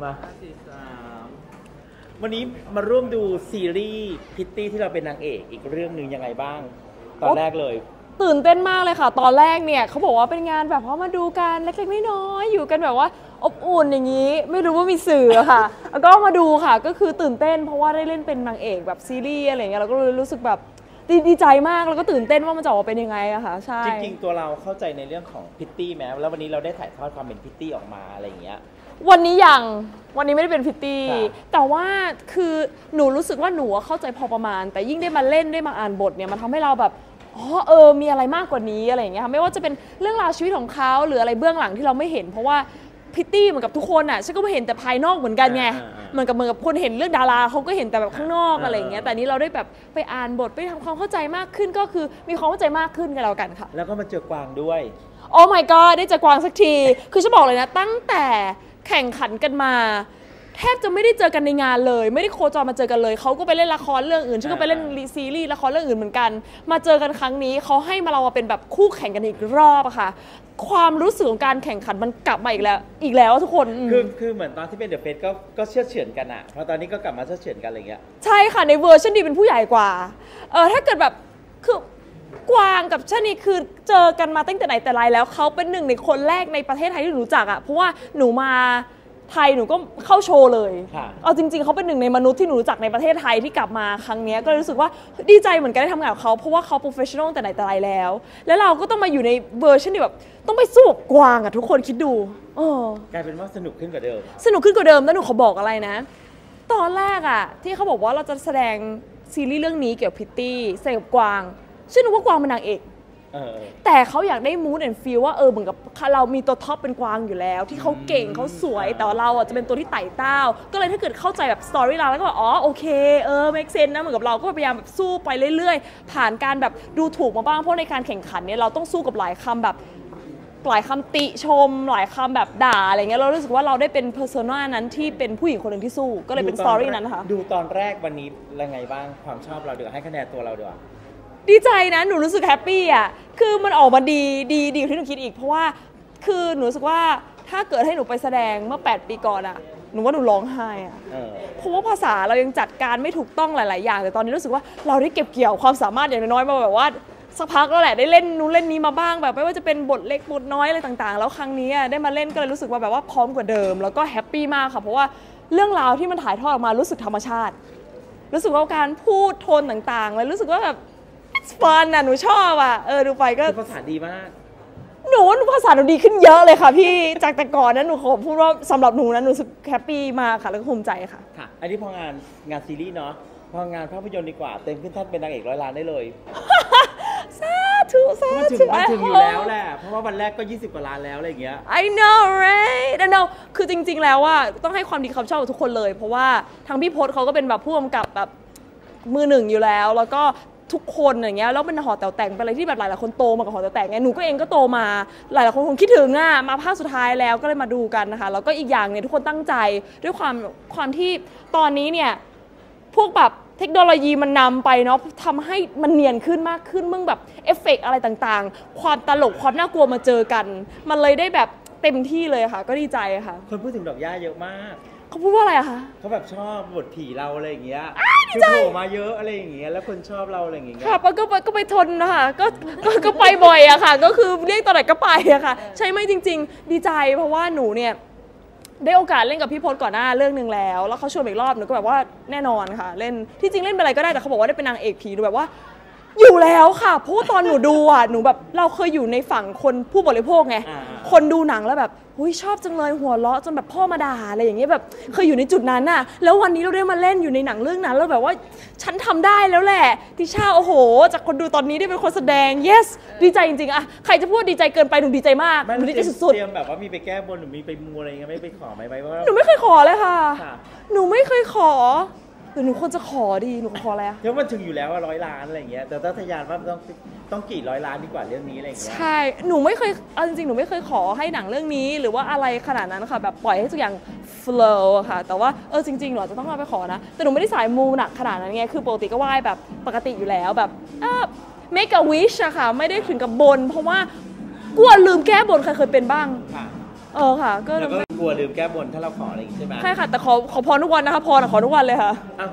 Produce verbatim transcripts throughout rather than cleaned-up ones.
มาวันนี้มาร่วมดูซีรีส์พิตตี้ที่เราเป็นนางเอกอีกเรื่องหนึ่งยังไงบ้างตอนแรกเลยตื่นเต้นมากเลยค่ะตอนแรกเนี่ยเขาบอกว่าเป็นงานแบบพอมาดูกันเล็กๆน้อยๆอยู่กันแบบว่าอบอุ่นอย่างนี้ไม่รู้ว่ามีสื่อค่ะแล้วก็มาดูค่ะก็คือตื่นเต้นเพราะว่าได้เล่นเป็นนางเอกแบบซีรีส์อะไรเงี้ยเราก็รู้สึกแบบดีใจมากแล้วก็ตื่นเต้นว่ามันจะออกเป็นยังไงอะค่ะใช่จริงๆตัวเราเข้าใจในเรื่องของพิตตี้แม้แล้ววันนี้เราได้ถ่ายทอดความเป็นพิตตี้ออกมาอะไรอย่างเงี้ยวันนี้ยังวันนี้ไม่ได้เป็นพิตตี้แต่ว่าคือหนูรู้สึกว่าหนูเข้าใจพอประมาณแต่ยิ่งได้มาเล่นได้มาอ่านบทเนี่ยมันทำให้เราแบบอ๋อเออมีอะไรมากกว่านี้อะไรอย่างเงี้ยค่ะไม่ว่าจะเป็นเรื่องราวชีวิตของเขาหรืออะไรเบื้องหลังที่เราไม่เห็นเพราะว่าพิตตี้เหมือนกับทุกคนอ่ะฉันก็ไม่เห็นแต่ภายนอกเหมือนกันไงเหมือนกับเหมือนกับคนเห็นเรื่องดาราเขาก็เห็นแต่แบบข้างนอกอะไรอย่างเงี้ยแต่นี้เราได้แบบไปอ่านบทไปทำความเข้าใจมากขึ้นก็คือมีความเข้าใจมากขึ้นกันแล้วกันค่ะแล้วก็มาเจอกวางด้วยโอ้ my god ได้เจอกวางสักทีคือฉันบอกเลยนะตั้งแต่แข่งขันกันมาแทบจะไม่ได้เจอกันในงานเลยไม่ได้โคจรมาเจอกันเลยเขาก็ไปเล่นละครเรื่องอื่นฉันก็ไปเล่นซีรีส์ละครเรื่องอื่นเหมือนกันมาเจอกันครั้งนี้เขาให้มาเราเป็นแบบคู่แข่งกันอีกรอบอะค่ะความรู้สึกของการแข่งขันมันกลับมาอีกแล้วอีกแล้วทุกคนคือคือเหมือนตอนที่เป็นเดอะเฟสก็ก็เชื่อเฉือนกันอะเพราะตอนนี้ก็กลับมาเชื่อเฉือนกันอะไรเงี้ยใช่ค่ะในเวอร์ชันดีเป็นผู้ใหญ่กว่าเออถ้าเกิดแบบคือกวางกับชะนีคือเจอกันมาตั้งแต่ไหนแต่ไรแล้วเขาเป็นหนึ่งในคนแรกในประเทศไทยที่รู้จักอะเพราะว่าหนูมาไทยหนูก็เข้าโชว์เลยเอาจริงๆเขาเป็นหนึ่งในมนุษย์ที่หนูรู้จักในประเทศไทยที่กลับมาครั้งนี้ก็รู้สึกว่าดีใจเหมือนกันได้ทำงานกับเขาเพราะว่าเขาโปรเฟชชั่นอลแต่ไหนแต่ไรแล้วแล้วเราก็ต้องมาอยู่ในเวอร์ชันที่แบบต้องไปสู้กับกวางอะทุกคนคิดดูกลายเป็นว่าสนุกขึ้นกว่าเดิมสนุกขึ้นกว่าเดิมแล้วหนูเขาบอกอะไรนะตอนแรกอะที่เขาบอกว่าเราจะแสดงซีรีส์เรื่องนี้เกี่ยวกับพิตตี้แสดงกับกวางชื่อนึกว่ากวางเป็นนางเอกแต่เขาอยากได้มูดแอนด์ฟีลว่าเออเหมือนกับเรามีตัวท็อปเป็นกวางอยู่แล้วที่เขาเก่งเขาสวยแต่เราอ่ะจะเป็นตัวที่ไต่เต้าก็เลยถ้าเกิดเข้าใจแบบสตอรี่เราแล้วก็แบบอ๋อโอเคเออเมคเซนส์นะเหมือนกับเราก็พยายามแบบสู้ไปเรื่อยๆผ่านการแบบดูถูกมาบ้างเพราะในการแข่งขันเนี่ยเราต้องสู้กับหลายคำแบบหลายคำติชมหลายคำแบบด่าอะไรเงี้ยเรารู้สึกว่าเราได้เป็นเพอร์โซน่านั้นที่เป็นผู้หญิงคนหนึ่งที่สู้ก็เลยเป็นสตอรี่นั้นค่ะดูตอนแรกวันนี้ยังไงบ้างความชอบเราเดือดให้คะแนนตัวเราเดือดดีใจนะหนูรู้สึกแฮปปี้อ่ะคือมันออกมาดีดีดีกว่าที่หนูคิดอีกเพราะว่าคือหนูรู้สึกว่าถ้าเกิดให้หนูไปแสดงเมื่อแปดปีก่อนอ่ะหนูว่าหนูร้องไห้อ่ะเพราะว่าภาษาเรายังจัดการไม่ถูกต้องหลายๆอย่างแต่ตอนนี้รู้สึกว่าเราได้เก็บเกี่ยวความสามารถอย่างน้อยมาแบบว่าสักพักแล้วแหละได้เล่นนู้นเล่นนี้มาบ้างแบบไม่ว่าจะเป็นบทเล็กบทน้อยอะไรต่างๆแล้วครั้งนี้ได้มาเล่นก็เลยรู้สึกว่าแบบว่าพร้อมกว่าเดิมแล้วก็แฮปปี้มากค่ะเพราะว่าเรื่องราวที่มันถ่ายทอดออกมารู้สึกธรรมชาติรู้สึกว่าการพูดโทนต่างๆเลยรู้สึกว่าแบบฟอนน่ะหนูชอบอ่ะเออดูไปก็ภาษาดีมากหนูว่าหนูภาษาหนูดีขึ้นเยอะเลยค่ะพี่จากแต่ก่อนนั้นหนูขอพูดว่าสำหรับหนูนั้นหนูรู้สึกแฮปปี้มากค่ะแล้วก็ภูมิใจค่ะค่ะอันนี้พองานงานซีรีส์เนาะพองานภาพยนตร์ดีกว่าเต็มขึ้นท่านเป็นนางเอกร้อยล้านได้เลยซาทูซาทูมาถึงอยู่แล้วแหละเพราะว่าวันแรกก็ยี่สิบกว่าล้านแล้วอะไรอย่างเงี้ย I know right I know คือจริงๆแล้วว่าต้องให้ความดีความชอบกับทุกคนเลยเพราะว่าทางพี่พจน์เขาก็เป็นแบบผู้กำกับแบบมือหนึ่งอยู่แล้วแล้วก็ทุกคนอย่างเงี้ยแล้วมันหอแต๋วแต่งเป็นอะไรที่แบบหลายหลายคนโตมากับหอแต๋วแต่งไงหนูก็เองก็โตมาหลายหลายคนคงคิดถึงอ่ะมาภาคสุดท้ายแล้วก็เลยมาดูกันนะคะแล้วก็อีกอย่างเนี่ยทุกคนตั้งใจด้วยความความที่ตอนนี้เนี่ยพวกแบบเทคโนโลยีมันนำไปเนาะทำให้มันเนียนขึ้นมากขึ้นมึงแบบเอฟเฟกต์อะไรต่างๆความตลกความน่ากลัวมาเจอกันมันเลยได้แบบเต็มที่เลยค่ะก็ดีใจค่ะคนพูดถึงดอกหญ้าเยอะมากเขาพูดว่าอะไรอะคะเขาแบบชอบบทผีเราอะไรอย่างเงี้ยคือโผล่มาเยอะอะไรอย่างเงี้ยแล้วคนชอบเราอะไรอย่างเงี้ยค่ะก็ไปก็ไปทนนะคะก็ก็ไปบ่อยอะค่ะก็คือเรียกตอนไหนก็ไปอะค่ะใช่ไหมจริงๆดีใจเพราะว่าหนูเนี่ยได้โอกาสเล่นกับพี่พจน์ก่อนหน้าเรื่องหนึ่งแล้วแล้วเขาชวนอีกรอบหนูก็แบบว่าแน่นอนค่ะเล่นที่จริงเล่นเป็นอะไรก็ได้แต่เขาบอกว่าได้เป็นนางเอกผีหนูแบบว่าอยู่แล้วค่ะเพราะตอนหนูดูอ่ะหนูแบบเราเคยอยู่ในฝั่งคนผู้บริโภคไงคนดูหนังแล้วแบบอุ้ยชอบจังเลยหัวเราะจนแบบพ่อมาด่าอะไรอย่างเงี้ยแบบเคยอยู่ในจุดนั้นน่ะแล้ววันนี้เราได้มาเล่นอยู่ในหนังเรื่องนั้นแล้วแบบว่าฉันทำได้แล้วแหละทิชาโอ้โหจากคนดูตอนนี้ได้เป็นคนแสดง yes ดีใจจริงๆอะใครจะพูดดีใจเกินไปหนูดีใจมากหนูดีใจสุดๆเตรียมแบบว่ามีไปแก้บนหนูมีไปมูอะไรเงี้ยไม่ไปขอไหมไปว่าหนูไม่เคยขอเลยค่ะหนูไม่เคยขอแต่หนูควรจะขอดีหนูขออะไรอะเพราะมันถึงอยู่แล้วว่าร้อยล้านอะไรอย่างเงี้ยแต่ถ้าทะยานว่าต้องต้องกี่ร้อยล้านดีกว่าเรื่องนี้อะไรอย่างเงี้ยใช่หนูไม่เคยเอาจริงๆหนูไม่เคยขอให้หนังเรื่องนี้หรือว่าอะไรขนาดนั้นค่ะแบบปล่อยให้ทุกอย่าง flow ค่ะแต่ว่าเออจริงๆหนูจะต้องมาไปขอนะแต่หนูไม่ได้สายมูหนักขนาดนั้นไงคือปกติก็ไหว้แบบปกติอยู่แล้วแบบอ่า make a wish อะค่ะไม่ได้ถึงกับบนเพราะว่ากลัวลืมแก้บนใครเคยเป็นบ้าง เออค่ะก็แล้วก็กลัวลืมแก้บนถ้าเราขออะไรอย่างนี้ใช่ไหมใช่ค่ะแต่ขอขอพรทุกวันนะคะพรขอทุกวันเลยค่ะอ่ะ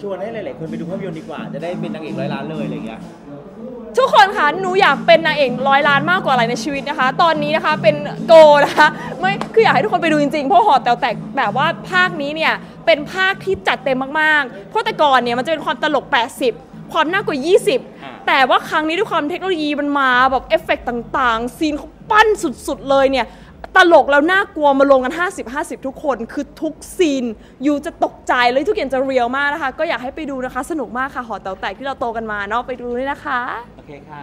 ชวนให้หลายๆคนไปดูภาพยนตร์ดีกว่าจะได้เป็นนางเอกร้อยล้านเลยอะไรอย่างเงี้ยทุกคนคะหนูอยากเป็นนางเอกร้อยล้านมากกว่าอะไรในชีวิตนะคะตอนนี้นะคะเป็นโกนะคะไม่คืออยากให้ทุกคนไปดูจริงๆเพราะหอแต๋วแตกแบบว่าภาคนี้เนี่ยเป็นภาคที่จัดเต็มมากๆเพราะแต่ก่อนเนี่ยมันจะเป็นความตลกแปดสิบความน่ากลัวยี่สิบแต่ว่าครั้งนี้ด้วยความเทคโนโลยีมันมาแบบเอฟเฟกต์ต่างๆซีนเขาปั้นสุดๆเลยเนี่ยตลกแล้วน่ากลัวมาลงกัน ห้าสิบ ห้าสิบ ทุกคนคือทุกซีนอยู่จะตกใจเลยทุกอย่างจะเรียลมากนะคะก็อยากให้ไปดูนะคะสนุกมากค่ะหอแต๋วแตกที่เราโตกันมาเนาะไปดูด้วยนะคะโอเคค่ะ